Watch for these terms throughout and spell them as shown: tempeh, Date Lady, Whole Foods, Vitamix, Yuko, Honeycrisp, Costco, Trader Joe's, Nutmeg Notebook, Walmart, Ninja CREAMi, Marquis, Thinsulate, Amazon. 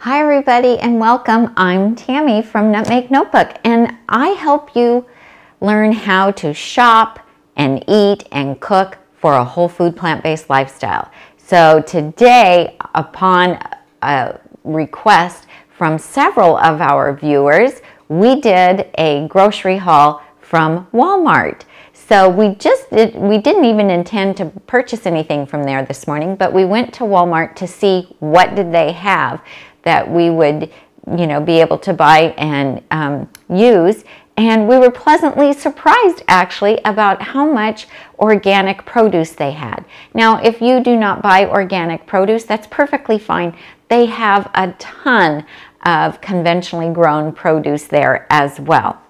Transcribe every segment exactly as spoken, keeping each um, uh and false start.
Hi everybody and welcome. I'm Tammy from Nutmeg Notebook and I help you learn how to shop and eat and cook for a whole food plant-based lifestyle. So today, upon a request from several of our viewers, we did a grocery haul from Walmart. So we just did, we didn't even intend to purchase anything from there this morning, but we went to Walmart to see what did they have that we would, you know, be able to buy and um, use. And we were pleasantly surprised actually about how much organic produce they had. Now, if you do not buy organic produce, that's perfectly fine. They have a ton of conventionally grown produce there as well.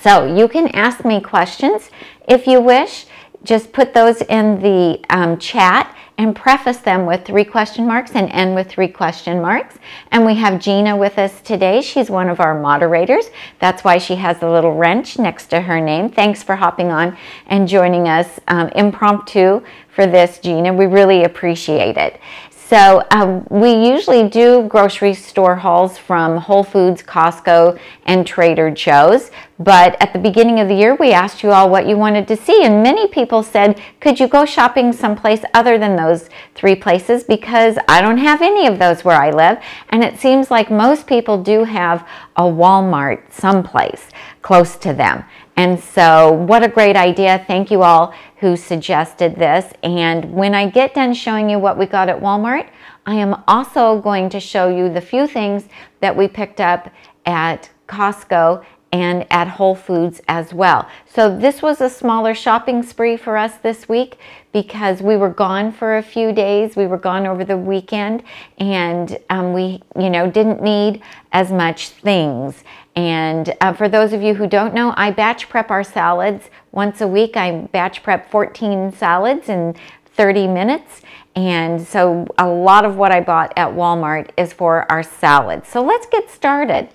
So you can ask me questions if you wish. Just put those in the um, chat and preface them with three question marks and end with three question marks. And we have Gina with us today. She's one of our moderators. That's why she has the little wrench next to her name. Thanks for hopping on and joining us um, impromptu for this, Gina. We really appreciate it. So um, we usually do grocery store hauls from Whole Foods, Costco, and Trader Joe's. But at the beginning of the year, we asked you all what you wanted to see. And many people said, could you go shopping someplace other than those three places? Because I don't have any of those where I live. And it seems like most people do have a Walmart someplace close to them. And so what a great idea. Thank you all who suggested this. And when I get done showing you what we got at Walmart, I am also going to show you the few things that we picked up at Costco and at Whole Foods as well. So this was a smaller shopping spree for us this week because we were gone for a few days. We were gone over the weekend and um, we, you know, didn't need as much things. And uh, for those of you who don't know, I batch prep our salads once a week. I batch prep fourteen salads in thirty minutes. And so a lot of what I bought at Walmart is for our salads. So let's get started.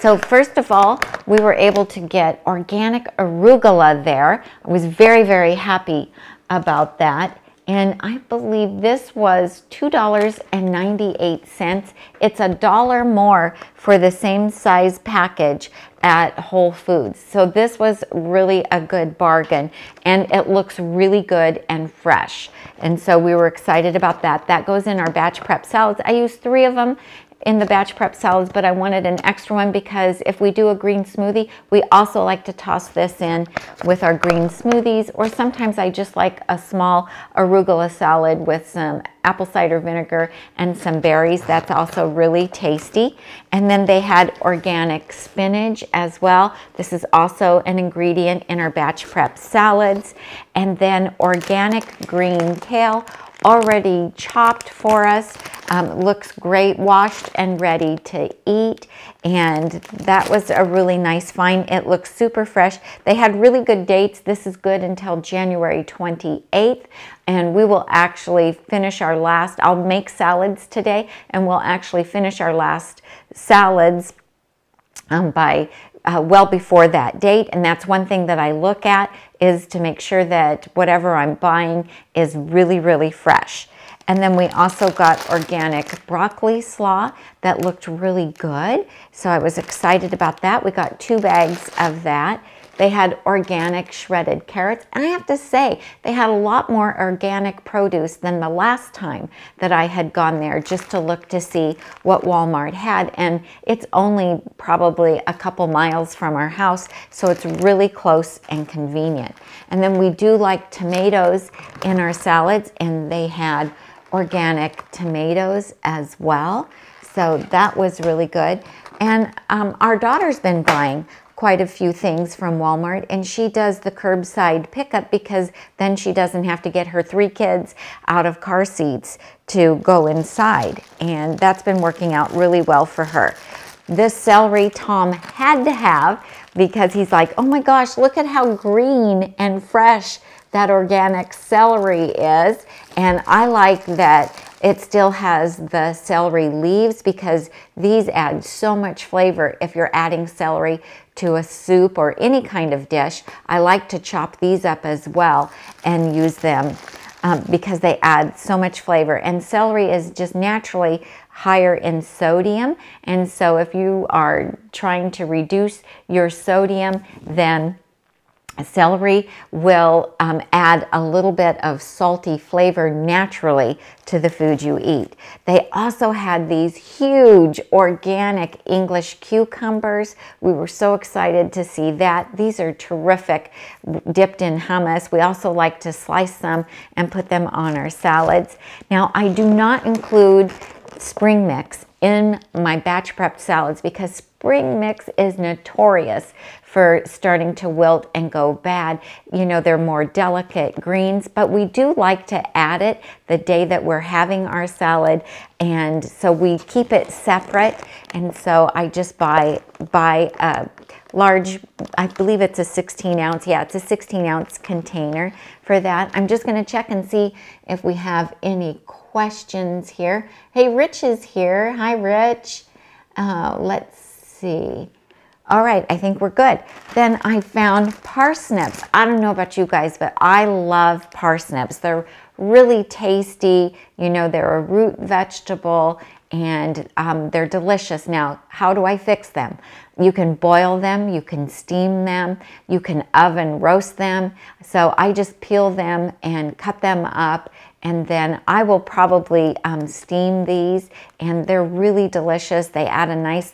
So first of all, we were able to get organic arugula there. I was very, very happy about that. And I believe this was two dollars and ninety-eight cents. It's a dollar more for the same size package at Whole Foods. So this was really a good bargain and it looks really good and fresh. And so we were excited about that. That goes in our batch prep salads. I used three of them in the batch prep salads, but I wanted an extra one because if we do a green smoothie, we also like to toss this in with our green smoothies, or sometimes I just like a small arugula salad with some apple cider vinegar and some berries. That's also really tasty. And then they had organic spinach as well. This is also an ingredient in our batch prep salads. And then organic green kale, already chopped for us. Um, looks great, washed and ready to eat. And that was a really nice find. It looks super fresh. They had really good dates. This is good until January twenty-eighth. And we will actually finish our last, I'll make salads today, and we'll actually finish our last salads um, by Uh, well before that date. And that's one thing that I look at, is to make sure that whatever I'm buying is really, really fresh. And then we also got organic broccoli slaw that looked really good. So I was excited about that. We got two bags of that. They had organic shredded carrots. And I have to say, they had a lot more organic produce than the last time that I had gone there just to look to see what Walmart had. And it's only probably a couple miles from our house, so it's really close and convenient. And then we do like tomatoes in our salads, and they had organic tomatoes as well. So that was really good. And um, our daughter's been buying quite a few things from Walmart, and she does the curbside pickup because then she doesn't have to get her three kids out of car seats to go inside, and that's been working out really well for her. This celery Tom had to have because he's like, oh my gosh, look at how green and fresh that organic celery is. And I like that it still has the celery leaves because these add so much flavor if you're adding celery to a soup or any kind of dish. I like to chop these up as well and use them um, because they add so much flavor. And celery is just naturally higher in sodium. And so if you are trying to reduce your sodium, then celery will um, add a little bit of salty flavor naturally to the food you eat. They also had these huge organic English cucumbers. We were so excited to see that. These are terrific, dipped in hummus. We also like to slice some and put them on our salads. Now, I do not include spring mix in my batch prepped salads because spring mix is notorious for starting to wilt and go bad. You know, they're more delicate greens, but we do like to add it the day that we're having our salad, and so we keep it separate. And so I just buy, buy a large, I believe it's a sixteen ounce, yeah, it's a sixteen ounce container for that. I'm just gonna check and see if we have any questions here. Hey, Rich is here. Hi, Rich. Uh, let's see. All right, I think we're good. Then I found parsnips. I don't know about you guys, but I love parsnips. They're really tasty. You know, they're a root vegetable, and um, they're delicious. Now, how do I fix them? You can boil them, you can steam them, you can oven roast them. So I just peel them and cut them up, and then I will probably um, steam these, and they're really delicious. They add a nice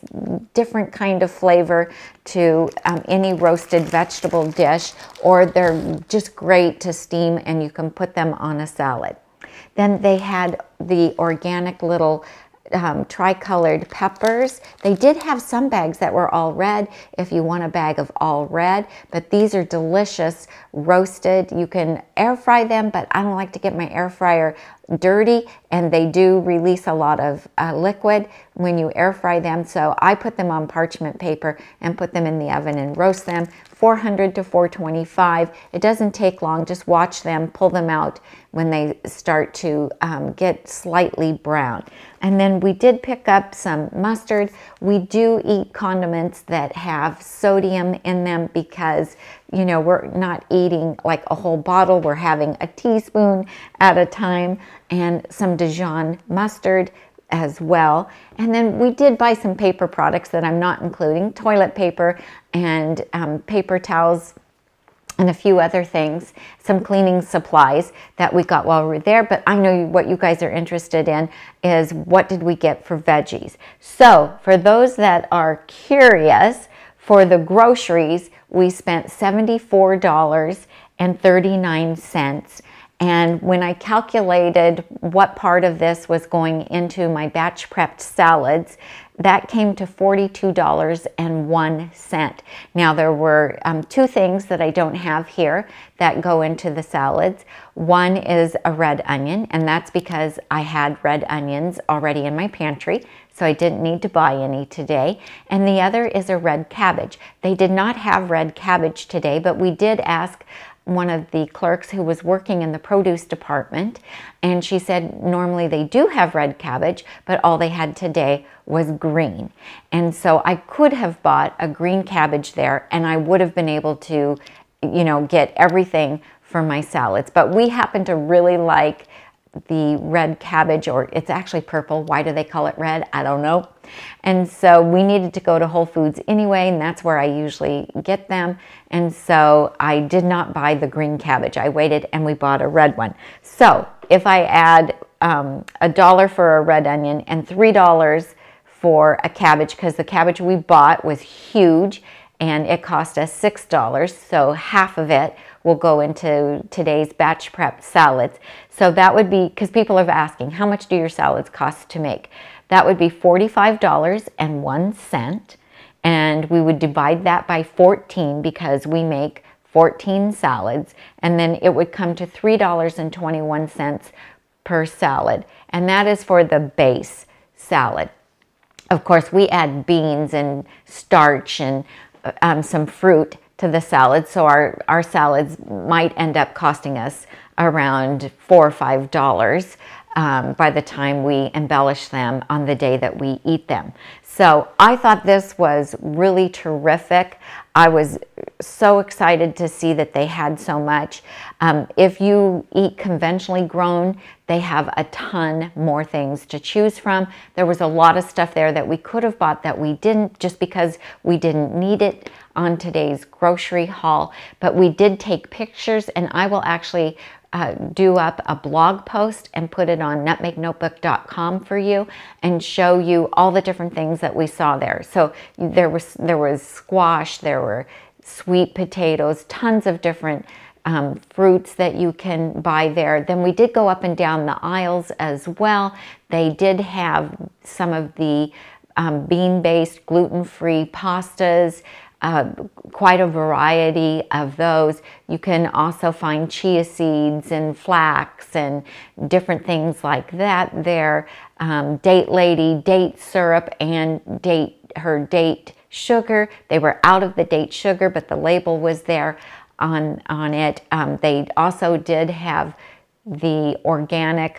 different kind of flavor to um, any roasted vegetable dish, or they're just great to steam and you can put them on a salad. Then they had the organic little Um, tricolored peppers. They did have some bags that were all red if you want a bag of all red, but these are delicious roasted. You can air fry them, but I don't like to get my air fryer dirty, and they do release a lot of uh, liquid when you air fry them. So I put them on parchment paper and put them in the oven and roast them four hundred to four twenty-five. It doesn't take long. Just watch them, pull them out when they start to um, get slightly brown. And then we did pick up some mustard. We do eat condiments that have sodium in them because, you know, we're not eating like a whole bottle. We're having a teaspoon at a time, and some Dijon mustard as well. And then we did buy some paper products that I'm not including, toilet paper and um, paper towels, and a few other things, some cleaning supplies that we got while we were there. But I know what you guys are interested in is what did we get for veggies. So for those that are curious, for the groceries, we spent seventy-four dollars and thirty-nine cents. And when I calculated what part of this was going into my batch prepped salads, that came to forty-two dollars and one cent. Now, there were um, two things that I don't have here that go into the salads. One is a red onion, and that's because I had red onions already in my pantry, so I didn't need to buy any today. And the other is a red cabbage. They did not have red cabbage today, but we did ask one of the clerks who was working in the produce department, and she said normally they do have red cabbage, but all they had today was green. And so I could have bought a green cabbage there, and I would have been able to, you know, get everything for my salads. But we happen to really like the red cabbage, or it's actually purple. Why do they call it red? I don't know. And so we needed to go to Whole Foods anyway, and that's where I usually get them. And so I did not buy the green cabbage. I waited, and we bought a red one. So if I add um, a dollar for a red onion and three dollars for a cabbage, because the cabbage we bought was huge and it cost us six dollars, so half of it will go into today's batch prep salads. So that would be, because people are asking, how much do your salads cost to make? That would be forty-five dollars and one cent, and we would divide that by fourteen because we make fourteen salads, and then it would come to three dollars and twenty-one cents per salad, and that is for the base salad. Of course, we add beans and starch and um, some fruit to the salad, so our, our salads might end up costing us around four or five dollars um, by the time we embellish them on the day that we eat them. So I thought this was really terrific. I was so excited to see that they had so much. Um, if you eat conventionally grown, they have a ton more things to choose from. There was a lot of stuff there that we could have bought that we didn't, just because we didn't need it on today's grocery haul. But we did take pictures, and I will actually Uh, do up a blog post and put it on nutmeg notebook dot com for you, and show you all the different things that we saw there. So there was there was squash, there were sweet potatoes, tons of different um, fruits that you can buy there. Then we did go up and down the aisles as well. They did have some of the um, bean-based, gluten-free pastas. Uh, quite a variety of those. You can also find chia seeds and flax and different things like that there. Um, Date Lady, date syrup, and date her date sugar. They were out of the date sugar, but the label was there on, on it. Um, they also did have the organic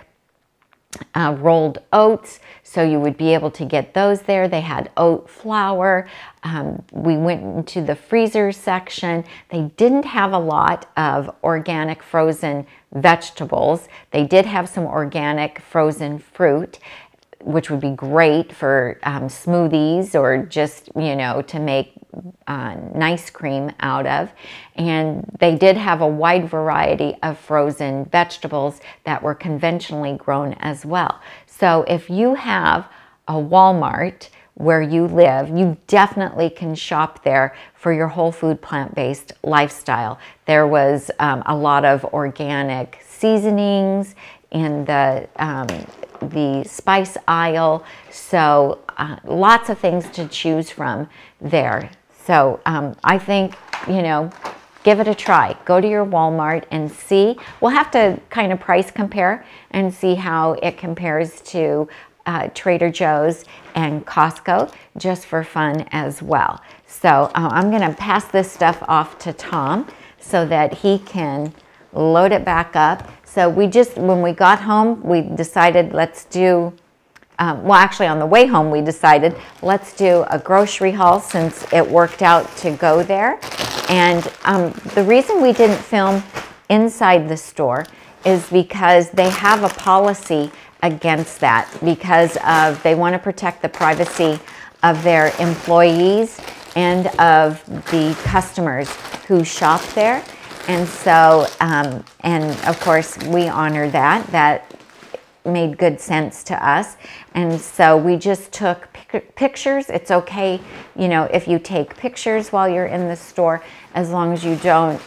Uh, rolled oats, so you would be able to get those there. They had oat flour. Um, we went into the freezer section. They didn't have a lot of organic frozen vegetables. They did have some organic frozen fruit, which would be great for um, smoothies, or just, you know, to make uh, nice cream out of. And they did have a wide variety of frozen vegetables that were conventionally grown as well. So if you have a Walmart where you live, you definitely can shop there for your whole food plant-based lifestyle. There was um, a lot of organic seasonings in the um, the spice aisle, so uh, lots of things to choose from there. So um, I think, you know, give it a try. Go to your Walmart and see. We'll have to kind of price compare and see how it compares to uh, Trader Joe's and Costco, just for fun as well. So uh, I'm gonna pass this stuff off to Tom so that he can load it back up. So we just, when we got home, we decided let's do, um, well actually on the way home we decided let's do a grocery haul, since it worked out to go there. And um, the reason we didn't film inside the store is because they have a policy against that, because of, they want to protect the privacy of their employees and of the customers who shop there. And so, um, and of course, we honor that. That made good sense to us. And so we just took pic pictures. It's okay, you know, if you take pictures while you're in the store, as long as you don't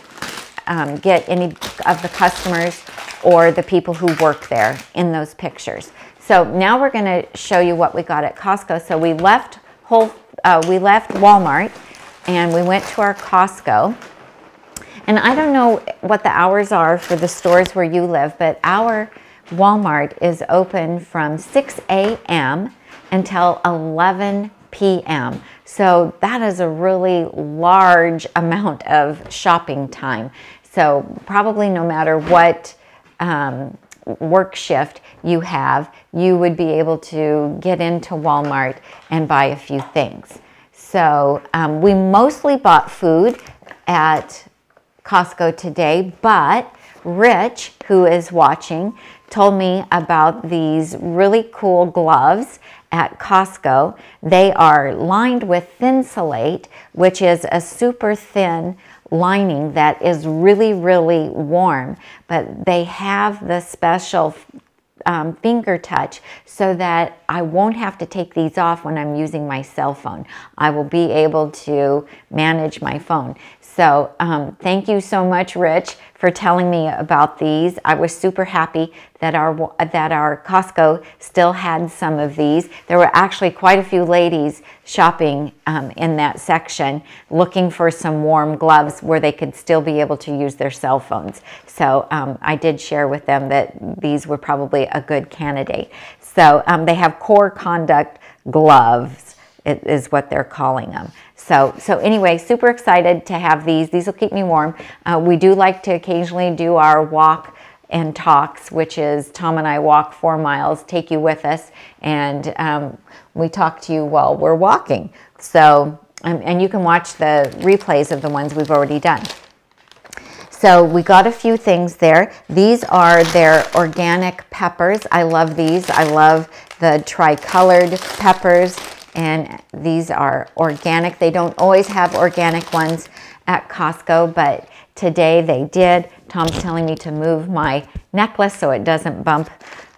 um, get any of the customers or the people who work there in those pictures. So now we're gonna show you what we got at Costco. So we left, whole, uh, we left Walmart, and we went to our Costco. And I don't know what the hours are for the stores where you live, but our Walmart is open from six A M until eleven P M So that is a really large amount of shopping time. So probably no matter what um, work shift you have, you would be able to get into Walmart and buy a few things. So um, we mostly bought food at Costco today, but Rich, who is watching, told me about these really cool gloves at Costco. They are lined with Thinsulate, which is a super thin lining that is really, really warm, but they have the special Um, finger touch, so that I won't have to take these off when I'm using my cell phone. I will be able to manage my phone. So um, thank you so much, Rich, for telling me about these. I was super happy that our that our Costco still had some of these. There were actually quite a few ladies shopping um, in that section, looking for some warm gloves where they could still be able to use their cell phones. So um, I did share with them that these were probably a good candidate. So um, they have core conduct gloves, is what they're calling them. So, so anyway, super excited to have these. These will keep me warm. Uh, we do like to occasionally do our walk and talks, which is Tom and I walk four miles, take you with us, and um, we talk to you while we're walking. So, um, and you can watch the replays of the ones we've already done. So we got a few things there. These are their organic peppers. I love these. I love the tri-colored peppers, and these are organic. They don't always have organic ones at Costco, but today they did. Tom's telling me to move my necklace so it doesn't bump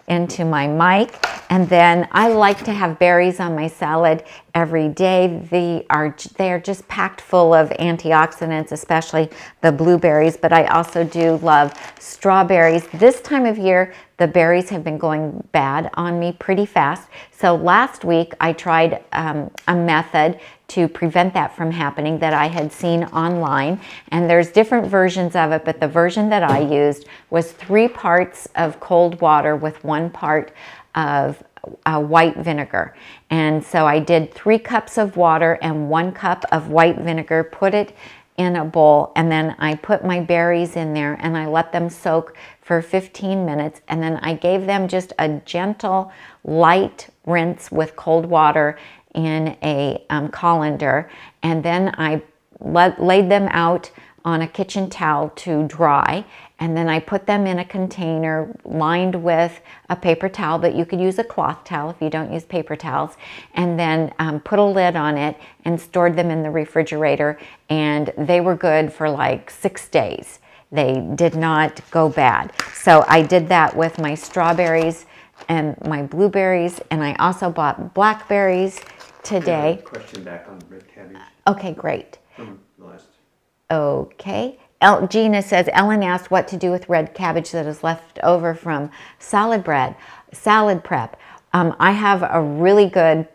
into my mic. And then I like to have berries on my salad every day. They are, they are just packed full of antioxidants, especially the blueberries, but I also do love strawberries. This time of year, the berries have been going bad on me pretty fast. So last week I tried um, a method to prevent that from happening that I had seen online. And there's different versions of it, but the version that I used was three parts of cold water with one part of uh, white vinegar. And so I did three cups of water and one cup of white vinegar, put it in a bowl, and then I put my berries in there and I let them soak for fifteen minutes, and then I gave them just a gentle light rinse with cold water in a um, colander, and then I laid them out on a kitchen towel to dry, and then I put them in a container lined with a paper towel, but you could use a cloth towel if you don't use paper towels, and then um, put a lid on it and stored them in the refrigerator, and they were good for like six days. They did not go bad. So I did that with my strawberries and my blueberries, and I also bought blackberries today. Question back on red cabbage. Okay, great. From the last. Okay. El Gina says, Ellen asked what to do with red cabbage that is left over from salad bread, salad prep. Um, I have a really good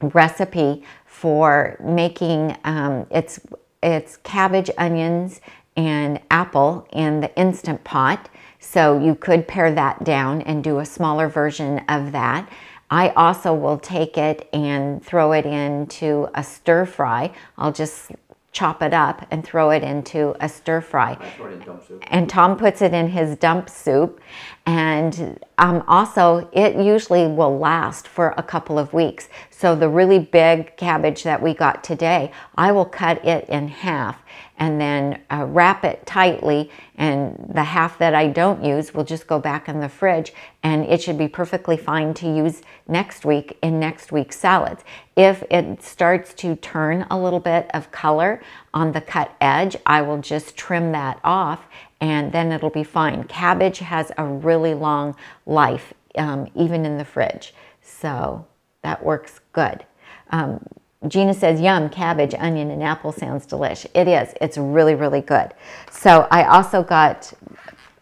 recipe for making, um, it's, it's cabbage, onions, and apple in the Instant Pot. So you could pare that down and do a smaller version of that. I also will take it and throw it into a stir fry. I'll just chop it up and throw it into a stir fry. I throw it in dump soup. And Tom puts it in his dump soup. And um, also, it usually will last for a couple of weeks. So the really big cabbage that we got today, I will cut it in half and then uh, wrap it tightly, and the half that I don't use will just go back in the fridge, and it should be perfectly fine to use next week in next week's salads. If it starts to turn a little bit of color on the cut edge, I will just trim that off and then it'll be fine. Cabbage has a really long life, um, even in the fridge, so that works good. Um, Gina says, yum, cabbage, onion, and apple sounds delish. It is. It's really, really good. So I also got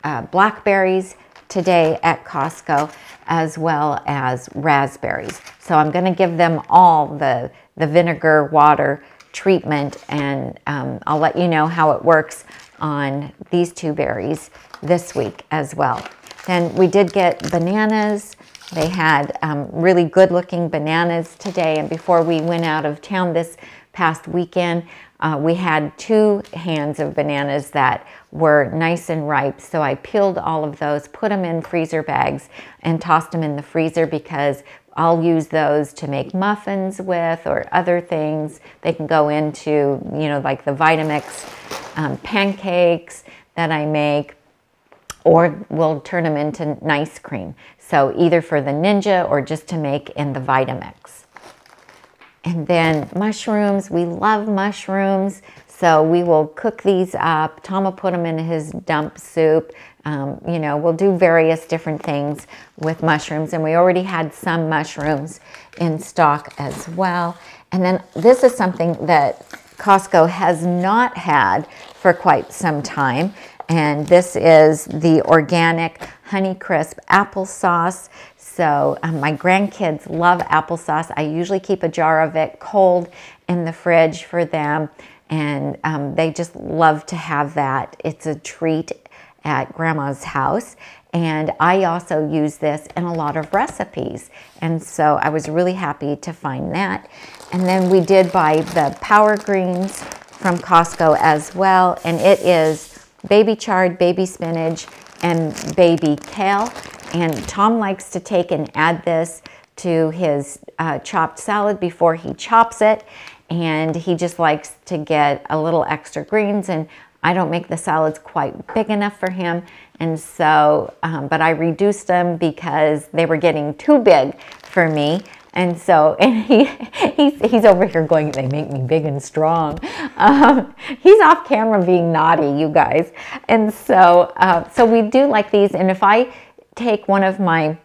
uh, blackberries today at Costco, as well as raspberries. So I'm going to give them all the, the vinegar water treatment, and um, I'll let you know how it works on these two berries this week as well. Then we did get bananas. They had um, really good-looking bananas today, and before we went out of town this past weekend, uh, we had two hands of bananas that were nice and ripe, so I peeled all of those, put them in freezer bags, and tossed them in the freezer because I'll use those to make muffins with or other things. They can go into, you know, like the Vitamix um, pancakes that I make, or we'll turn them into nice cream. So either for the Ninja or just to make in the Vitamix. And then mushrooms, we love mushrooms. So we will cook these up. Tom will put them in his dump soup. Um, you know, we'll do various different things with mushrooms. And we already had some mushrooms in stock as well. And then this is something that Costco has not had for quite some time. And this is the organic Honeycrisp applesauce. So um, my grandkids love applesauce. I usually keep a jar of it cold in the fridge for them. And um, they just love to have that. It's a treat at grandma's house. And I also use this in a lot of recipes. And so I was really happy to find that. And then we did buy the Power Greens from Costco as well. And it is baby chard, baby spinach, and baby kale. And Tom likes to take and add this to his uh, chopped salad before he chops it. And he just likes to get a little extra greens, and I don't make the salads quite big enough for him. And so, um, but I reduced them because they were getting too big for me. And so, and he, he's, he's over here going, they make me big and strong. Um, he's off camera being naughty, you guys. And so, uh, so we do like these. And if I take one of my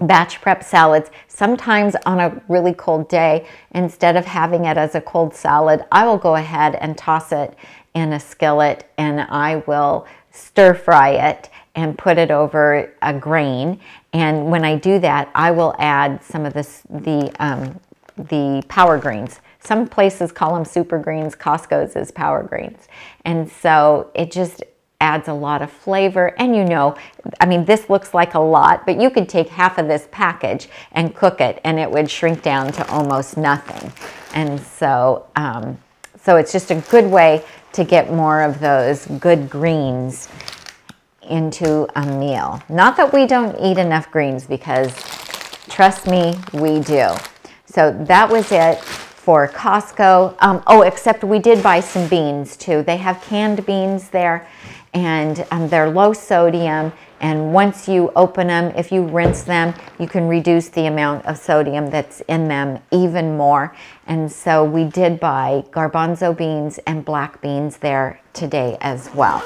batch prep salads, sometimes on a really cold day, instead of having it as a cold salad, I will go ahead and toss it in a skillet, and I will stir fry it and put it over a grain. And when I do that, I will add some of this, the, um, the power greens. Some places call them super greens. Costco's is power greens. And so it just adds a lot of flavor. And you know, I mean, this looks like a lot, but you could take half of this package and cook it and it would shrink down to almost nothing. And so, um, so it's just a good way to get more of those good greens into a meal. Not that we don't eat enough greens, because trust me, we do. So that was it for Costco. Um, oh, except we did buy some beans too. They have canned beans there, and um, they're low sodium. And once you open them, if you rinse them, you can reduce the amount of sodium that's in them even more. And so we did buy garbanzo beans and black beans there today as well.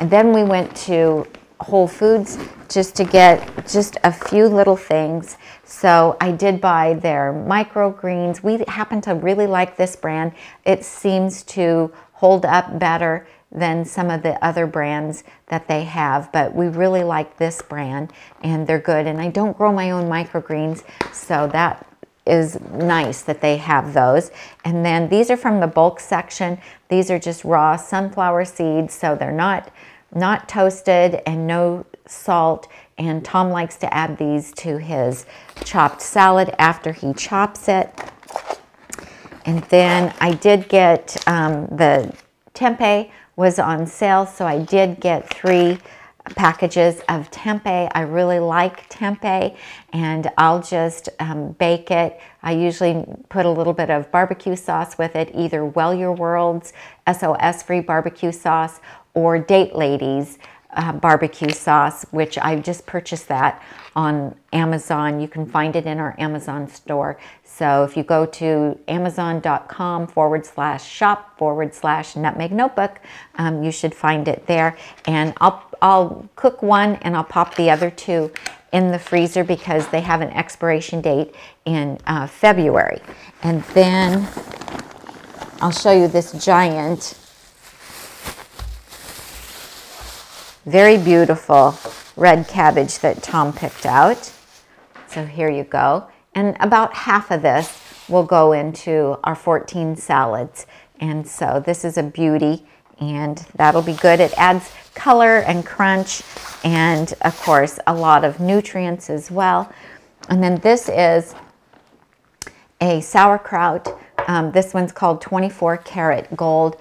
And then we went to Whole Foods just to get just a few little things. So I did buy their microgreens. We happen to really like this brand. It seems to hold up better than some of the other brands that they have, but we really like this brand and they're good. And I don't grow my own microgreens, so that is nice that they have those. And then these are from the bulk section. These are just raw sunflower seeds, so they're not not toasted and no salt. And Tom likes to add these to his chopped salad after he chops it. And then I did get um, the tempeh was on sale, so I did get three packages of tempeh. I really like tempeh, and I'll just um, bake it. I usually put a little bit of barbecue sauce with it, either Well Your World's S O S free barbecue sauce or Date Lady's uh, barbecue sauce, which I just purchased that on Amazon. You can find it in our Amazon store. So if you go to amazon.com forward slash shop forward slash nutmeg notebook, um, you should find it there. And I'll, I'll cook one and I'll pop the other two in the freezer because they have an expiration date in uh, February. And then I'll show you this giant, very beautiful red cabbage that Tom picked out. So here you go. And about half of this will go into our fourteen salads. And so this is a beauty, and that'll be good. It adds color and crunch and, of course, a lot of nutrients as well. And then this is a sauerkraut. Um, this one's called twenty-four karat gold.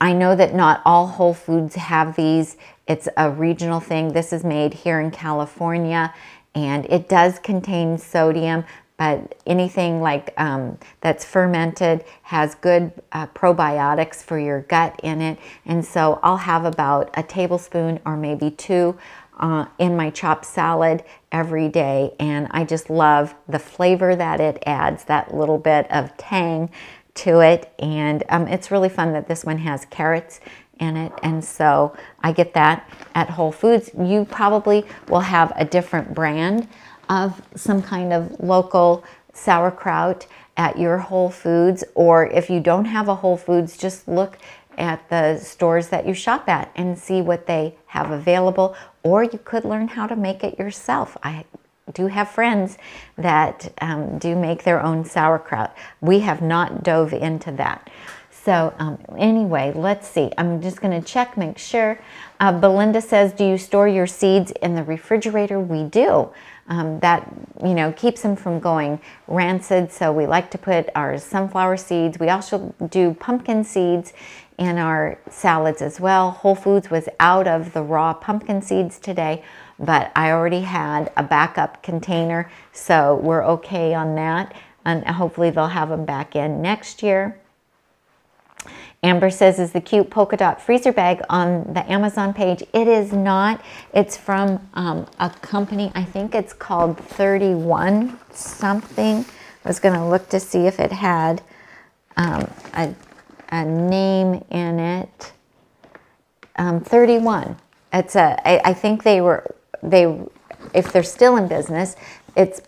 I know that not all Whole Foods have these. It's a regional thing. This is made here in California, and it does contain sodium, but anything like um, that's fermented has good uh, probiotics for your gut in it. And so I'll have about a tablespoon or maybe two uh, in my chopped salad every day. And I just love the flavor that it adds, that little bit of tang to it. And um, it's really fun that this one has carrots in it, and so I get that at Whole Foods. You probably will have a different brand of some kind of local sauerkraut at your Whole Foods, or if you don't have a Whole Foods, just look at the stores that you shop at and see what they have available, or you could learn how to make it yourself. I do have friends that um, do make their own sauerkraut. We have not dove into that. So um, anyway, let's see. I'm just gonna check, make sure. Uh, Belinda says, do you store your seeds in the refrigerator? We do. Um, that, you know, keeps them from going rancid. So we like to put our sunflower seeds. We also do pumpkin seeds in our salads as well. Whole Foods was out of the raw pumpkin seeds today, but I already had a backup container, so we're okay on that. And hopefully they'll have them back in next year. Amber says, is the cute polka dot freezer bag on the Amazon page? It is not. It's from um, a company, I think it's called thirty-one something. I was gonna look to see if it had um, a, a name in it. Um, thirty-one, it's a, I, I think they were, they, if they're still in business, it's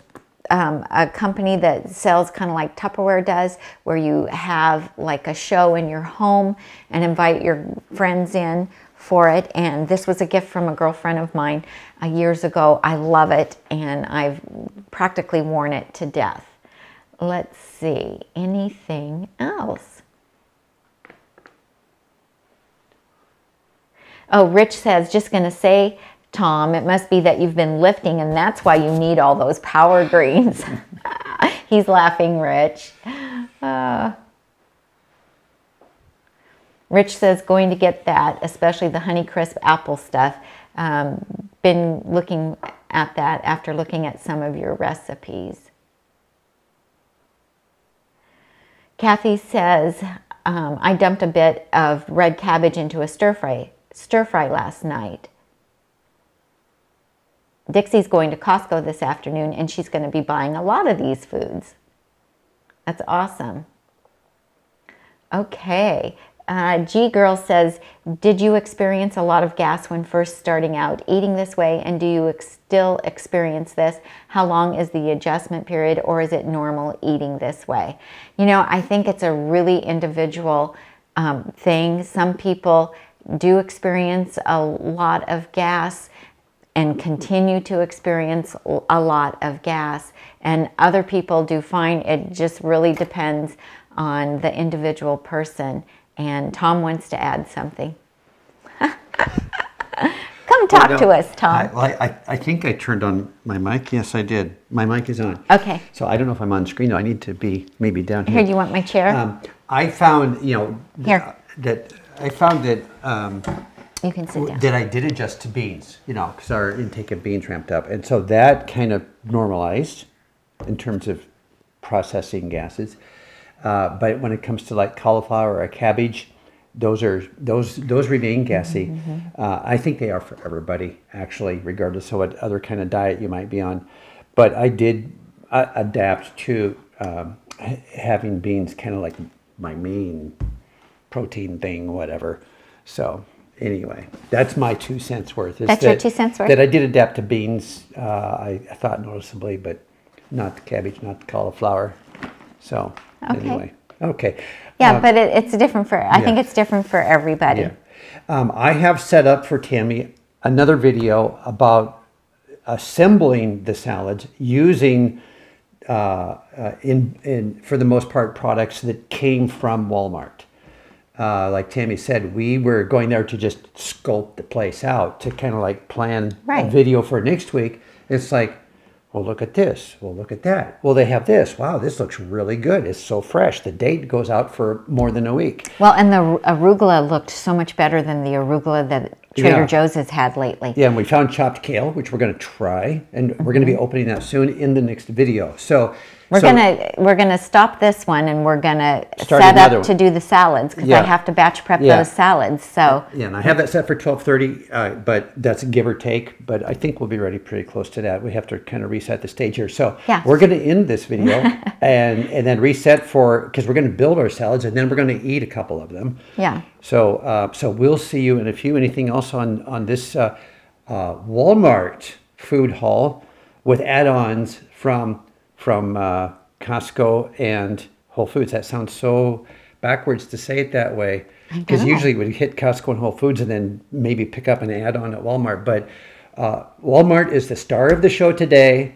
Um, a company that sells kind of like Tupperware does, where you have like a show in your home and invite your friends in for it. And this was a gift from a girlfriend of mine uh, years ago. I love it, and I've practically worn it to death. Let's see, anything else? Oh, Rich says, just gonna say, Tom, it must be that you've been lifting and that's why you need all those power greens. He's laughing, Rich. Uh, Rich says, going to get that, especially the Honeycrisp apple stuff. Um, been looking at that after looking at some of your recipes. Kathy says, um, I dumped a bit of red cabbage into a stir fry, stir fry last night. Dixie's going to Costco this afternoon, and she's going to be buying a lot of these foods. That's awesome. Okay. Uh, G-Girl says, did you experience a lot of gas when first starting out eating this way, and do you ex still experience this? How long is the adjustment period, or is it normal eating this way? You know, I think it's a really individual um, thing. Some people do experience a lot of gas and continue to experience a lot of gas. And other people do fine. It just really depends on the individual person. And Tom wants to add something. Come talk well, no, to us, Tom. I, I, I think I turned on my mic. Yes, I did. My mic is on. Okay. So I don't know if I'm on screen. I need to be maybe down here. Here, do you want my chair? Um, I found, you know, here. that I found that... Um, You can sit down. That I did adjust to beans, you know, because our intake of beans ramped up. And so that kind of normalized in terms of processing gases. Uh, but when it comes to like cauliflower or cabbage, those are those those remain gassy. Mm-hmm. uh, I think they are for everybody, actually, regardless of what other kind of diet you might be on. But I did uh, adapt to um, having beans kind of like my main protein thing, whatever. So... Anyway, that's my two cents worth. That's that, your two cents worth? That I did adapt to beans, uh, I, I thought noticeably, but not the cabbage, not the cauliflower. So, okay. Anyway. Okay. Yeah, um, but it, it's different for, I yeah. think it's different for everybody. Yeah. Um, I have set up for Tammy another video about assembling the salads using, uh, uh, in, in for the most part, products that came from Walmart. Uh, like Tammy said, we were going there to just sculpt the place out to kind of like plan right. a video for next week. It's like, well, look at this. Well, look at that. Well, they have this. Wow, this looks really good. It's so fresh. The date goes out for more than a week. Well, and the arugula looked so much better than the arugula that Trader yeah. Joe's has had lately. Yeah, and we found chopped kale, which we're going to try. And mm-hmm. we're going to be opening that soon in the next video. So... We're so, gonna we're gonna stop this one and we're gonna set up one. to do the salads because yeah. I have to batch prep yeah. those salads. So yeah, and I have that set for twelve thirty, uh, but that's give or take. But I think we'll be ready pretty close to that. We have to kind of reset the stage here. So yeah. we're gonna end this video and and then reset for because we're gonna build our salads and then we're gonna eat a couple of them. Yeah. So uh, so we'll see you in a few. Anything else on on this uh, uh, Walmart food haul with add-ons from. from uh, Costco and Whole Foods. That sounds so backwards to say it that way. Because usually we hit Costco and Whole Foods and then maybe pick up an add-on at Walmart. But uh, Walmart is the star of the show today.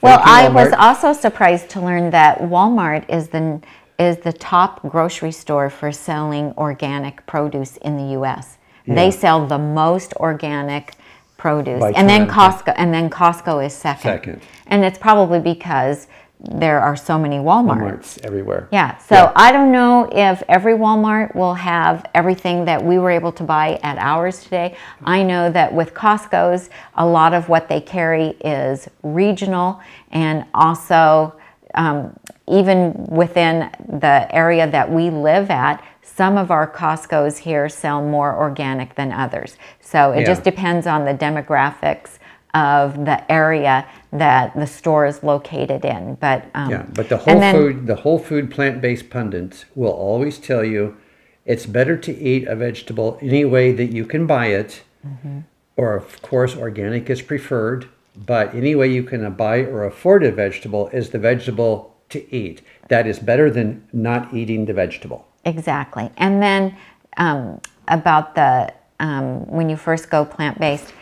Well, I was also surprised to learn that Walmart is the, is the top grocery store for selling organic produce in the U S Yeah. They sell the most organic produce, and then Costco, and then Costco is second. Second, and it's probably because there are so many Walmarts. Walmarts everywhere. Yeah, so yeah. I don't know if every Walmart will have everything that we were able to buy at ours today. I know that with Costco's, a lot of what they carry is regional, and also um, even within the area that we live at, some of our Costco's here sell more organic than others. So it yeah. just depends on the demographics of the area that the store is located in. But um, yeah, but the whole then, food, the whole food plant-based pundits will always tell you it's better to eat a vegetable any way that you can buy it, mm-hmm. or of course organic is preferred. But any way you can buy or afford a vegetable is the vegetable to eat. That is better than not eating the vegetable. Exactly. And then um, about the um, when you first go plant-based,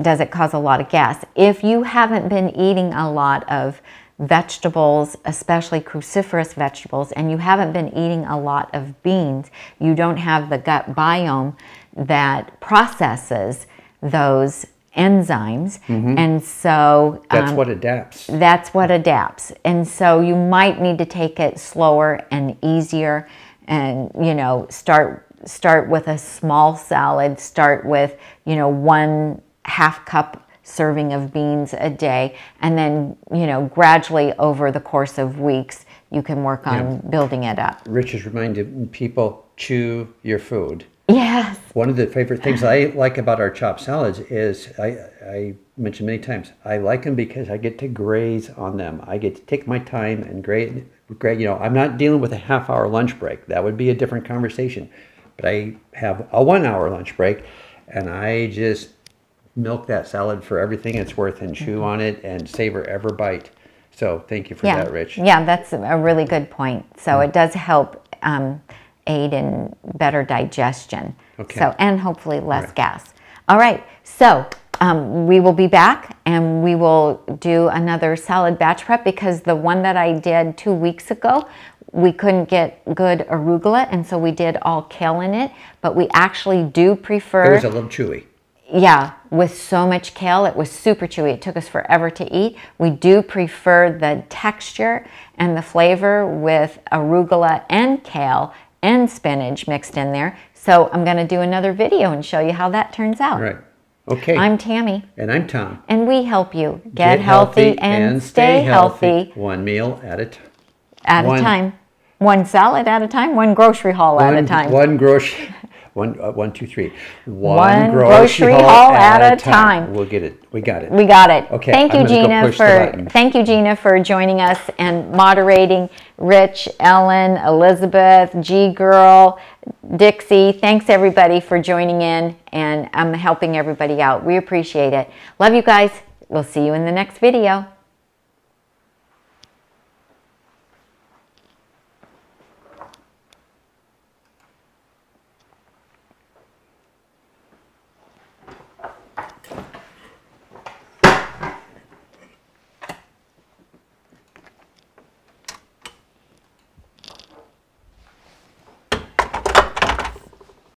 does it cause a lot of gas? If you haven't been eating a lot of vegetables, especially cruciferous vegetables, and you haven't been eating a lot of beans, you don't have the gut biome that processes those enzymes, mm-hmm. and so that's um, what adapts. That's what adapts, and so you might need to take it slower and easier, and you know, start start with a small salad. Start with you know one half cup serving of beans a day, and then you know gradually over the course of weeks you can work on yeah. building it up. Rich is reminding people, chew your food. Yes. One of the favorite things I like about our chopped salads is, I, I mentioned many times, I like them because I get to graze on them. I get to take my time and graze, graze, you know, I'm not dealing with a half hour lunch break. That would be a different conversation. But I have a one hour lunch break and I just milk that salad for everything it's worth and chew mm-hmm. on it and savor every bite. So thank you for yeah. that, Rich. Yeah, that's a really good point. So mm-hmm. it does help. Um, aid in better digestion. Okay. So, and hopefully less All right. gas. All right. So um, we will be back and we will do another salad batch prep, because the one that I did two weeks ago, we couldn't get good arugula, and so we did all kale in it, but we actually do prefer... It was a little chewy. Yeah. With so much kale, it was super chewy. It took us forever to eat. We do prefer the texture and the flavor with arugula and kale and spinach mixed in there. So I'm going to do another video and show you how that turns out. Right. Okay. I'm Tammy. And I'm Tom. And we help you get, get healthy, healthy and, and stay healthy. healthy. One meal at a time. At one, a time. One salad at a time. One grocery haul one, at a time. One grocery. One, uh, one, two, three. One, one grocery, grocery haul, haul at, at a time. time. We'll get it. We got it. We got it. Okay. Thank you, Gina, for thank you, Gina, for joining us and moderating. Rich, Ellen, Elizabeth, G Girl, Dixie. Thanks everybody for joining in and um, helping everybody out. We appreciate it. Love you guys. We'll see you in the next video.